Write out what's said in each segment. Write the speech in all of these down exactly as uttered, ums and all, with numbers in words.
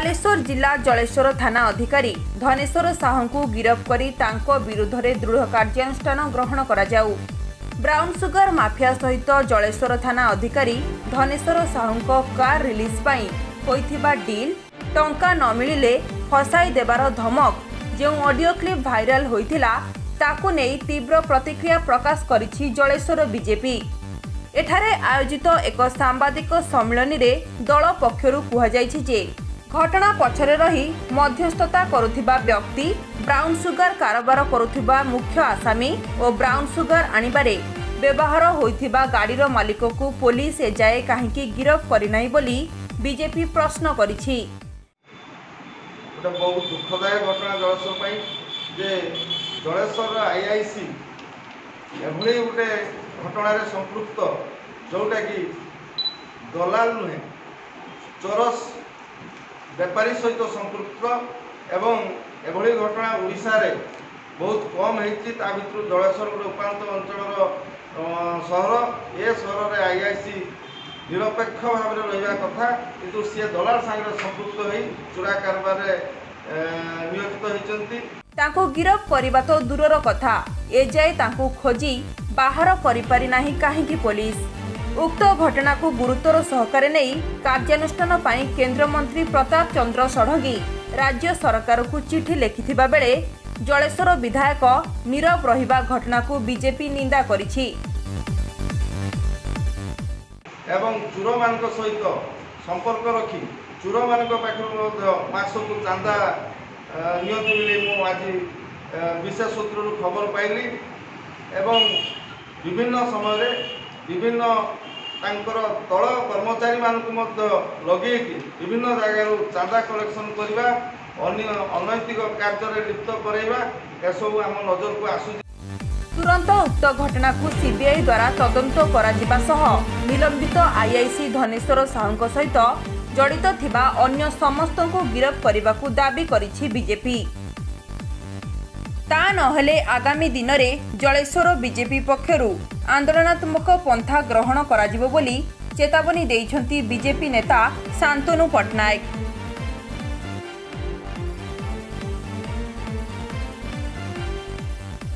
बालेश्वर जिला जलेश्वर थाना अधिकारी धनेश्वर साहू को गिरफ करी तांको विरुद्ध रे दृढ़ कार्यानुष्ठान ग्रहण करा जाऊ। ब्राउन सुगर माफिया सहित जलेश्वर थाना अधिकारी धनेश्वर साहू कार रिलीज पाई होइथिबा डील टंका न मिलिले फसाई देवार धमक जो ऑडियो क्लिप भाइराल होइथिला ताकु नेई तीव्र प्रतिक्रिया प्रकाश करिछि जलेश्वर बीजेपी। एठारे आयोजित एक सांबादिक सम्मेलन में दल पक्षरु कुहाଯାଇଛି जे घटना पछरे रही मध्यस्थता करुथिबा व्यक्ति ब्राउन सुगर कारोबार करुथिबा मुख्य आसामी और ब्राउन सुगर आनिबारे व्यवहार होइथिबा गाड़ीर मालिक को पुलिस ए जाए काहेकि गिरफ करिनाई बोली बीजेपी प्रश्न करिछि। बहुत दुखदायक घटना जलेश्वर पई जे जलेश्वर आईआईसी एभली गोटे घटन संपृक्त जोटा कि दलाल नुहे चोरस व्यापारी सहित संपृक्त एवं एभली घटना ओडिशा रे बहुत कम होती भर जलेश्वर गोटे उपात अंचल सहर ए सहर आईआईसी निरपेक्ष भाव में रहा कथा किंतु सी दलाल सागर संपृक्त हो चोरा कारबार नियोजित होती तांको गिरफ करिबा तो दूरर कथा ए जाए तांको खोजी बाहर करि पारि नाही काहेकि पुलिस उक्त घटना को गुरुतर सहकारे नहीं कार्यानुष्ठान पाई केंद्र मंत्री प्रताप चंद्र सारंगी राज्य सरकार को चिठी लिखिथिबा बेले जलेश्वर विधायक नीरव रहिबा घटना को बीजेपी निंदा करिछि एवं चोर मान सहित संपर्क रखी चोर मान पाखक चांदा नि आज विशेष सूत्र खबर पाइली एवं विभिन्न समय विभिन्न तल कर्मचारी मानक लगे विभिन्न जगार चांदा कलेक्शन करवा अनैतिक कार्य लिप्त कराइवा एसबू आम नजर को आसू। तुरंत उक्त घटना को सीबीआई द्वारा तदंत कराजिबा सह निलंबित आईआईसी धनेश्वर साहू सहित जड़ित थिबा अन्य समस्त को गिरफ करिबा को दाबी करिछि बीजेपी। ता नहले आगामी दिन में जलेश्वर बीजेपी पक्षरु आंदोलनात्मक पंथा ग्रहण कराजिबो बोली चेतावनी देइछंती बीजेपी नेता शांतनु पटनायक।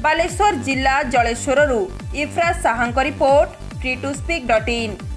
बालेश्वर जिला Jaleswar Ifraz Saha report three to speak dot in.